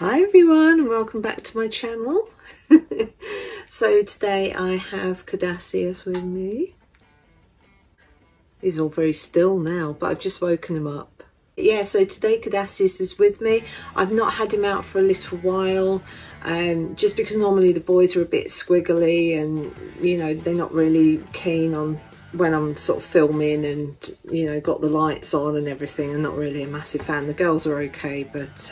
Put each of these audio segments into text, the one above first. Hi everyone, welcome back to my channel. So today I have Caduceus with me. He's all very still now, but I've just woken him up. Yeah, so today Caduceus is with me. I've not had him out for a little while, just because normally the boys are a bit squiggly and, you know, they're not really keen on when I'm sort of filming and, you know, got the lights on and everything. I'm not really a massive fan. The girls are okay, but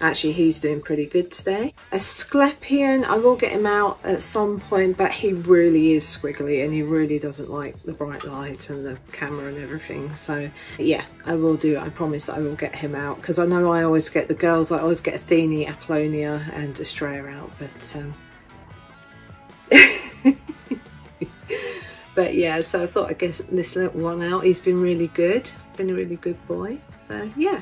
actually he's doing pretty good today. Asclepian, I will get him out at some point, but he really is squiggly and he really doesn't like the bright light and the camera and everything. So yeah, I will do it. I promise I will get him out, because I know I always get the girls. I always get Athene, Apollonia and Astraea out, but but yeah, so I thought I'd get this little one out. He's been really good, been a really good boy. So yeah.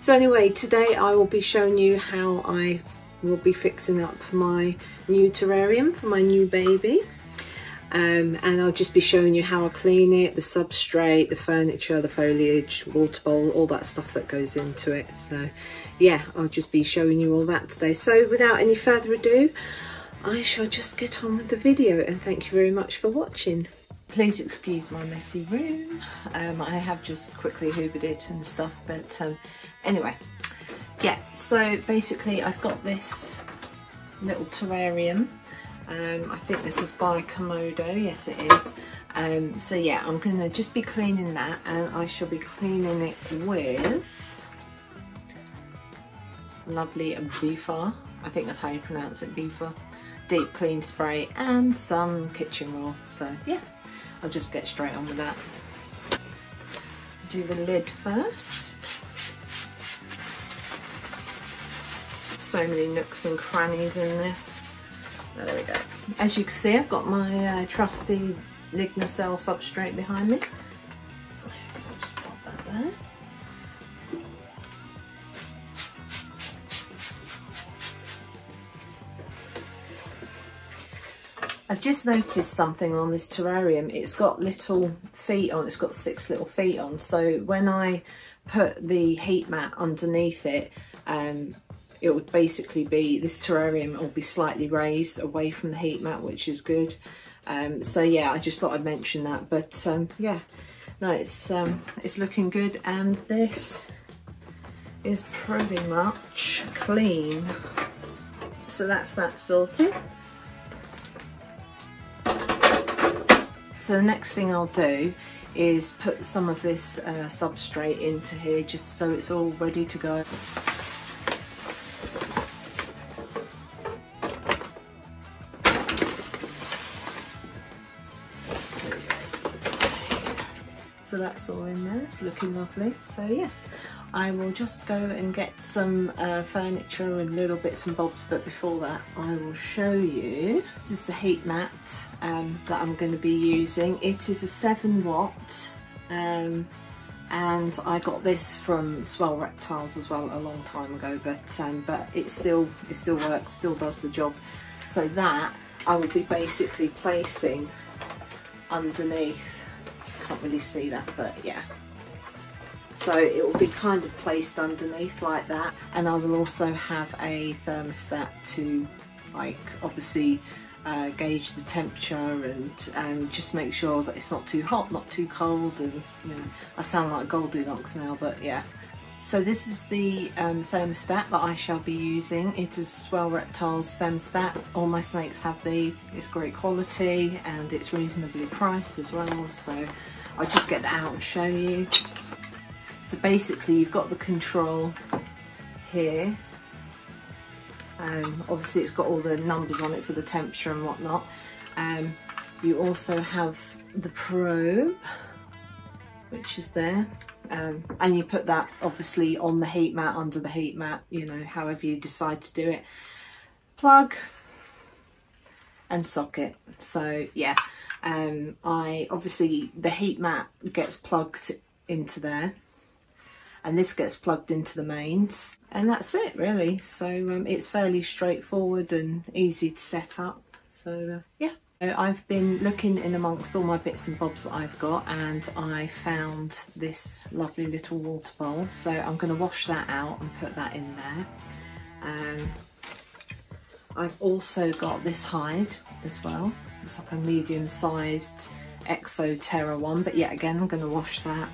So anyway, today I will be showing you how I will be fixing up my new terrarium for my new baby. And I'll just be showing you how I clean it, the substrate, the furniture, the foliage, water bowl, all that stuff that goes into it. So yeah, I'll just be showing you all that today. So without any further ado, I shall just get on with the video, and thank you very much for watching. Please excuse my messy room. I have just quickly hoovered it and stuff, but anyway, yeah, so basically I've got this little terrarium. I think this is by Komodo, yes it is. So yeah, I'm going to just be cleaning that, and I shall be cleaning it with lovely Beefa, I think that's how you pronounce it, Beefa, deep clean spray and some kitchen roll. So yeah, I'll just get straight on with that. Do the lid first. So many nooks and crannies in this. There we go. As you can see, I've got my trusty lignocell substrate behind me. I'll just pop that there. I've just noticed something on this terrarium. It's got little feet on, it's got 6 little feet on. So when I put the heat mat underneath it, it would basically be, this terrarium will be slightly raised away from the heat mat, which is good. So yeah, I just thought I'd mention that, but yeah, no, it's looking good. And this is pretty much clean. So that's that sorted. So the next thing I'll do is put some of this substrate into here, just so it's all ready to go. So that's all in there, it's looking lovely. So yes, I will just go and get some furniture and little bits and bobs, but before that I will show you. This is the heat mat that I'm going to be using. It is a 7-watt, and I got this from Swell Reptiles as well a long time ago, but it still works, still does the job. So that I will be basically placing underneath. Can't really see that, but yeah, so it will be kind of placed underneath like that. And I will also have a thermostat to, like, obviously gauge the temperature and just make sure that it's not too hot, not too cold. And you know, I sound like Goldilocks now, but yeah. So this is the thermostat that I shall be using. It is Swell Reptiles thermostat. All my snakes have these. It's great quality and it's reasonably priced as well. So I'll just get that out and show you. So basically you've got the control here. Obviously it's got all the numbers on it for the temperature and whatnot. You also have the probe, which is there. And you put that obviously on the heat mat, under the heat mat, you know, however you decide to do it. Plug and socket. So yeah, I obviously, the heat mat gets plugged into there, and this gets plugged into the mains, and that's it really. So it's fairly straightforward and easy to set up. So yeah, I've been looking in amongst all my bits and bobs that I've got, and I found this lovely little water bowl. So I'm going to wash that out and put that in there. I've also got this hide as well. It's like a medium-sized Exo-Terra one, but yet again I'm going to wash that.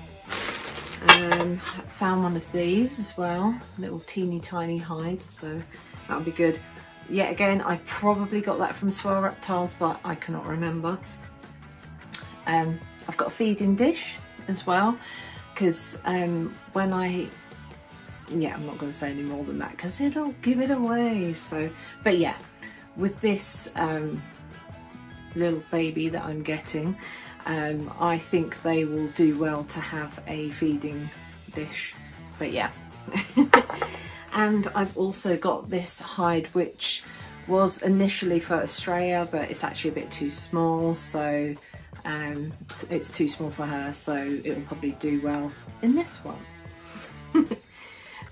I found one of these as well, little teeny tiny hide, so that'll be good. Yet again, I probably got that from Swell Reptiles, but I cannot remember. I've got a feeding dish as well, because when I... yeah, I'm not going to say any more than that because it'll give it away. So, but yeah, with this little baby that I'm getting, I think they will do well to have a feeding dish. But yeah. And I've also got this hide, which was initially for Astraea, but it's actually a bit too small, so it's too small for her, so it'll probably do well in this one.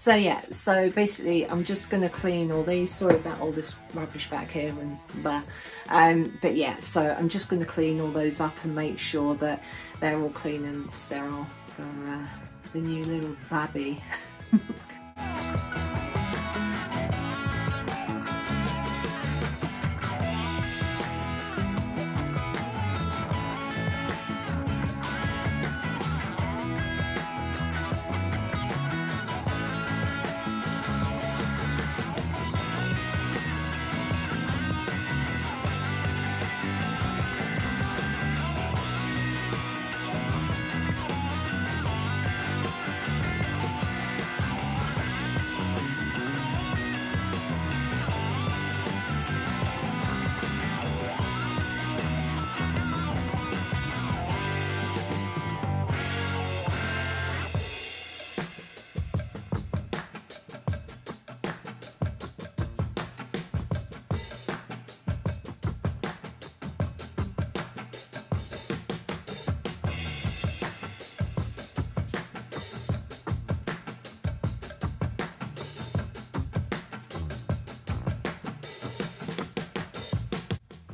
So yeah, so basically I'm just going to clean all these. Sorry about all this rubbish back here and blah. But yeah, so I'm just going to clean all those up and make sure that they're all clean and sterile for the new little babby.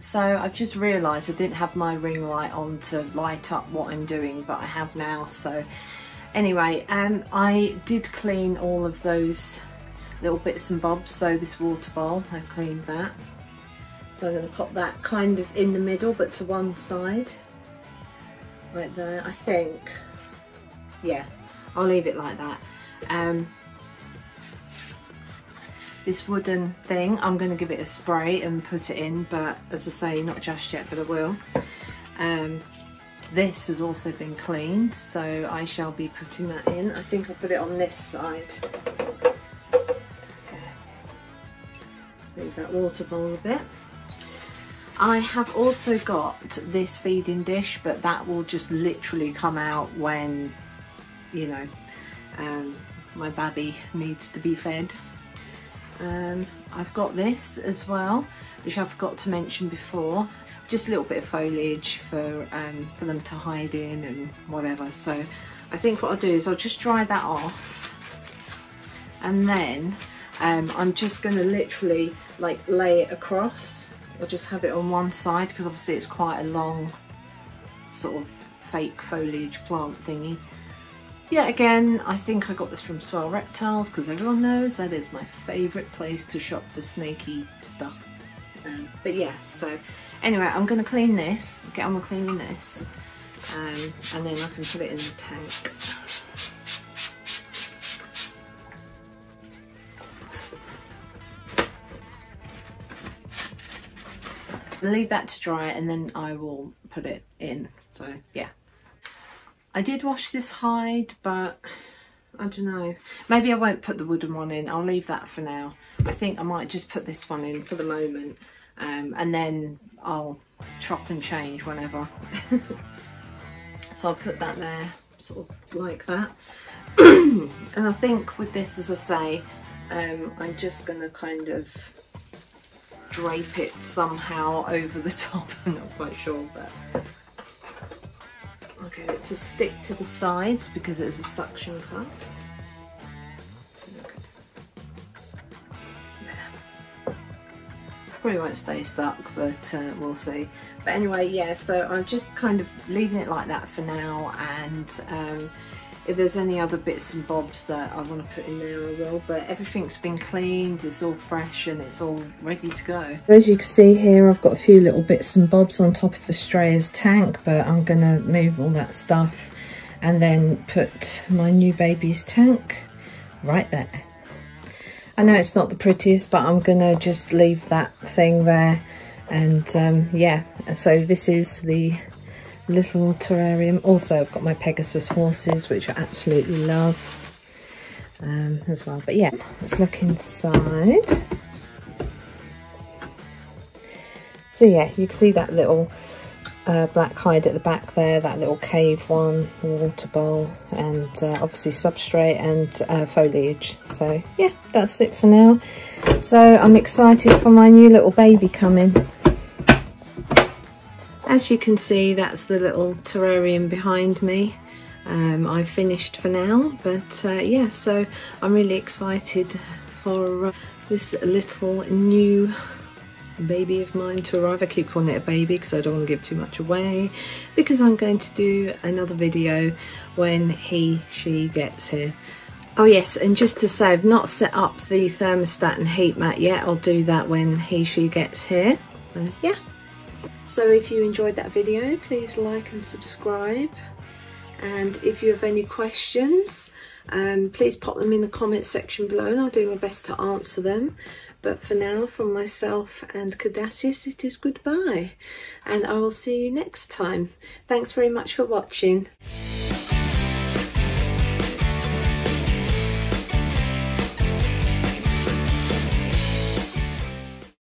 So I've just realised I didn't have my ring light on to light up what I'm doing, but I have now. So anyway, I did clean all of those little bits and bobs. So this water bowl, I've cleaned that. So I'm going to pop that kind of in the middle, but to one side, right there, I think. Yeah, I'll leave it like that. This wooden thing, I'm going to give it a spray and put it in, but as I say, not just yet, but I will. This has also been cleaned, so I shall be putting that in. I think I'll put it on this side. Move that water bowl a bit. I have also got this feeding dish, but that will just literally come out when, you know, my babby needs to be fed. I've got this as well, which I forgot to mention before, just a little bit of foliage for them to hide in and whatever. So I think what I'll do is I'll just dry that off, and then I'm just going to literally like lay it across, or just have it on one side, because obviously it's quite a long sort of fake foliage plant thingy. Yet again, I think I got this from Swell Reptiles, because everyone knows that is my favourite place to shop for snaky stuff. But yeah, so anyway, I'm going to clean this, get on with cleaning this, and then I can put it in the tank. Leave that to dry, and then I will put it in, so yeah. I did wash this hide, but I don't know. Maybe I won't put the wooden one in. I'll leave that for now. I think I might just put this one in for the moment, and then I'll chop and change whenever. So I'll put that there, sort of like that. And I think with this, as I say, I'm just going to kind of drape it somehow over the top. I'm not quite sure, but... okay, to stick to the sides because it is a suction cup. Yeah. Probably won't stay stuck, but we'll see. But anyway, yeah, so I'm just kind of leaving it like that for now, and If there's any other bits and bobs that I want to put in there, I will, but everything's been cleaned, it's all fresh and it's all ready to go. As you can see here, I've got a few little bits and bobs on top of Astraea's tank, but I'm going to move all that stuff and then put my new baby's tank right there. I know it's not the prettiest, but I'm going to just leave that thing there. And yeah, so this is the little terrarium. Also, I've got my Pegasus horses, which I absolutely love as well. But yeah, let's look inside. So yeah, you can see that little black hide at the back there, that little cave one, water bowl, and obviously substrate and foliage. So yeah, that's it for now. So I'm excited for my new little baby coming. As you can see, that's the little terrarium behind me. I've finished for now, but yeah, so I'm really excited for this little new baby of mine to arrive. I keep calling it a baby because I don't want to give too much away, because I'm going to do another video when he, she gets here. Oh yes, and just to say, I've not set up the thermostat and heat mat yet. I'll do that when he, she gets here. So yeah. So if you enjoyed that video, please like and subscribe, and if you have any questions, please pop them in the comments section below and I'll do my best to answer them. But for now, from myself and Caduceus, it is goodbye, and I will see you next time. Thanks very much for watching.